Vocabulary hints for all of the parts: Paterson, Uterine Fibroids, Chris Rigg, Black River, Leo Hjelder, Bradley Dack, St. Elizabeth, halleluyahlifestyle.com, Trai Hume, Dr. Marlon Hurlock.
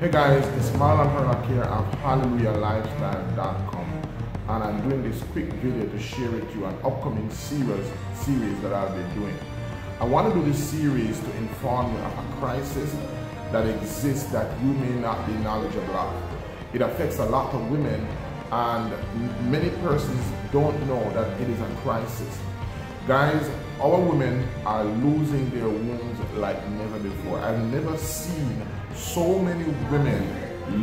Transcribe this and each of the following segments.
Hey guys, it's Marlon Hurlock here of halleluyahlifestyle.com, and I'm doing this quick video to share with you an upcoming series that I'll be doing. I want to do this series to inform you of a crisis that exists that you may not be knowledgeable of. It affects a lot of women, and many persons don't know that it is a crisis. Guys, our women are losing their wombs like never before. I've never seen so many women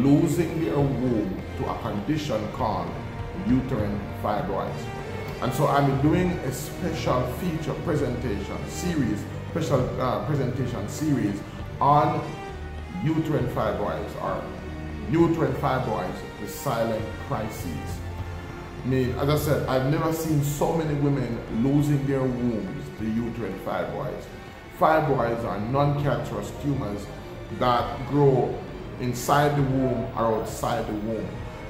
losing their womb to a condition called uterine fibroids. And so I'm doing a special feature presentation series, on uterine fibroids, or uterine fibroids, the silent crises. As I said, I've never seen so many women losing their wombs to uterine fibroids. Fibroids are non-cancerous tumors that grow inside the womb or outside the womb,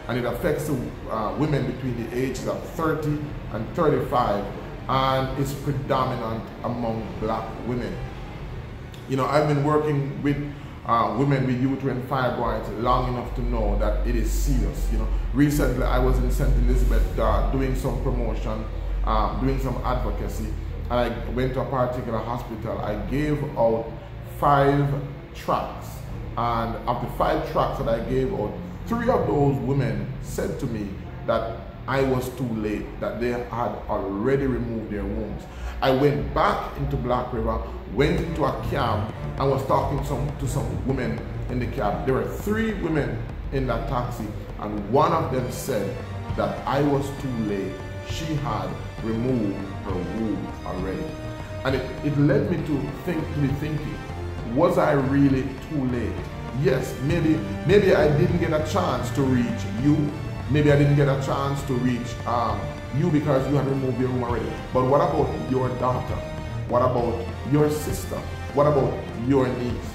and it affects women between the ages of 30 and 35, and is predominant among black women. You know, I've been working with women with uterine fibroids long enough to know that it is serious. You know, recently I was in St. Elizabeth doing some promotion, doing some advocacy, and I went to a particular hospital. I gave out 5 tracts, and of the 5 tracts that I gave out, 3 of those women said to me that I was too late, that they had already removed their wombs. I went back into Black River, went into a camp, and was talking to some women in the camp. There were 3 women in that taxi, and one of them said that I was too late. She had removed her womb already. And it led me to be thinking, was I really too late? Yes, maybe I didn't get a chance to reach you. Maybe I didn't get a chance to reach you because you had removed your womb already. But what about your daughter? What about your sister? What about your niece?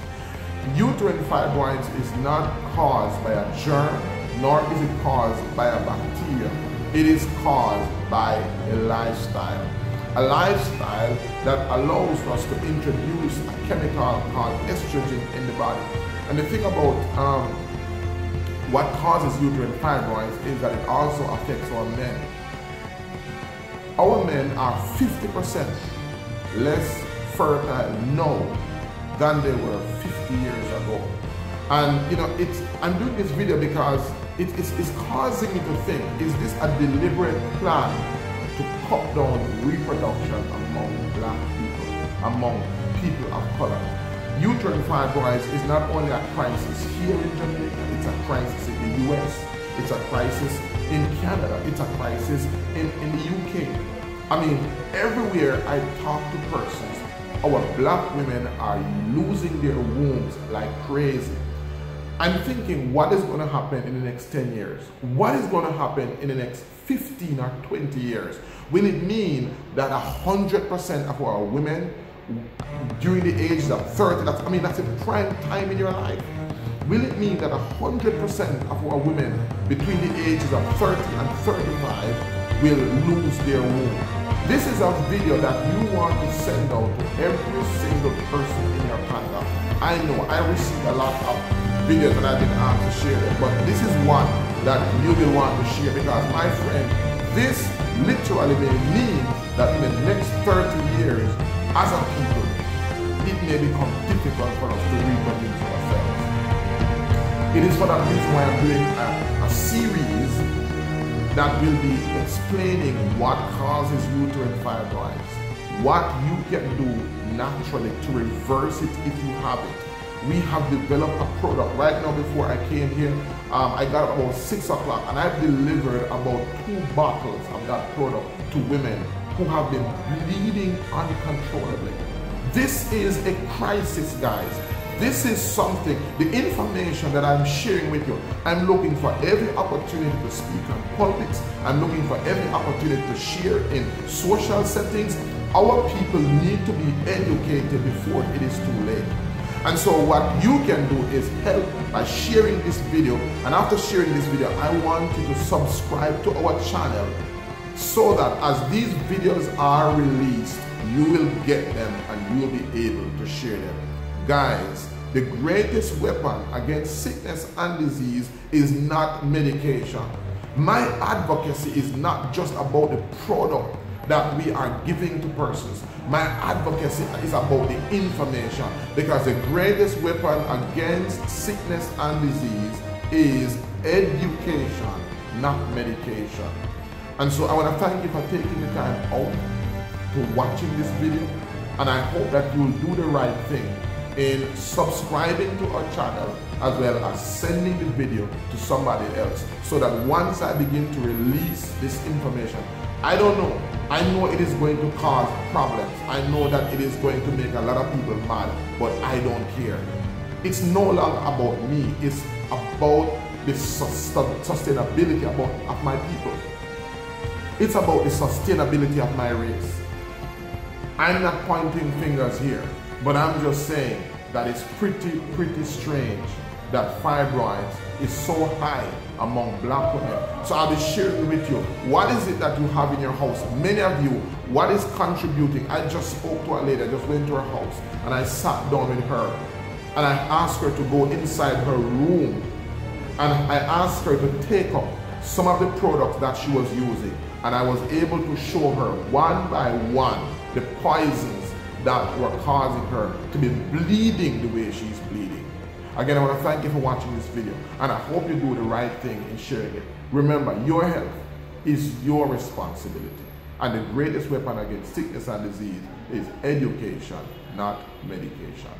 Uterine fibroids is not caused by a germ, nor is it caused by a bacteria. It is caused by a lifestyle. A lifestyle that allows us to introduce a chemical called estrogen in the body. And the thing about what causes uterine fibroids is that it also affects our men. Our men are 50% less fertile now than they were 50 years ago. And you know, I'm doing this video because it's causing me to think, is this a deliberate plan to cut down reproduction among black people, among people of color? Uterine fibroids is not only a crisis here in Jamaica, it's a crisis in the US, it's a crisis in Canada, it's a crisis in the UK. I mean, everywhere I talk to persons, our black women are losing their wombs like crazy. I'm thinking, what is going to happen in the next 10 years? What is going to happen in the next 15 or 20 years? Will it mean that 100% of our women during the ages of 30, that's a prime time in your life. Will it mean that 100% of our women between the ages of 30 and 35 will lose their womb? This is a video that you want to send out to every single person in your contact. I know I received a lot of videos that I've been asked to share them, but this is one that you will want to share, because my friend, this literally may mean that in the next 30 years, as a people, it may become difficult for us to reproduce ourselves. It is for that reason why I'm doing a series that will be explaining what causes uterine fibroids, what you can do naturally to reverse it if you have it. We have developed a product. Right now, before I came here, I got up about 6 o'clock, and I've delivered about 2 bottles of that product to women who have been bleeding uncontrollably. This is a crisis, guys. This is something, the information that I'm sharing with you, I'm looking for every opportunity to speak on pulpits. I'm looking for every opportunity to share in social settings. Our people need to be educated before it is too late. And so what you can do is help by sharing this video. And after sharing this video, I want you to subscribe to our channel so that as these videos are released, you will get them and you will be able to share them. Guys, The greatest weapon against sickness and disease is not medication. My advocacy is not just about the product that we are giving to persons. My advocacy is about the information, because the greatest weapon against sickness and disease is education, not medication. And so I want to thank you for taking the time out to watching this video, and I hope that you'll do the right thing in subscribing to our channel, as well as sending the video to somebody else, so that once I begin to release this information, I don't know, I know it is going to cause problems, I know that it is going to make a lot of people mad, but I don't care. It's no longer about me, it's about the sustainability of my people. It's about the sustainability of my race. I'm not pointing fingers here, but I'm just saying that it's pretty strange that fibroids is so high among black women. So I'll be sharing with you, what is it that you have in your house? Many of you, what is contributing? I just spoke to a lady, I just went to her house and I sat down with her and I asked her to go inside her room and I asked her to take up some of the products that she was using, and I was able to show her one by one the poisons that were causing her to be bleeding the way she's bleeding. Again, I want to thank you for watching this video, and I hope you do the right thing in sharing it. Remember, your health is your responsibility, and the greatest weapon against sickness and disease is education, not medication.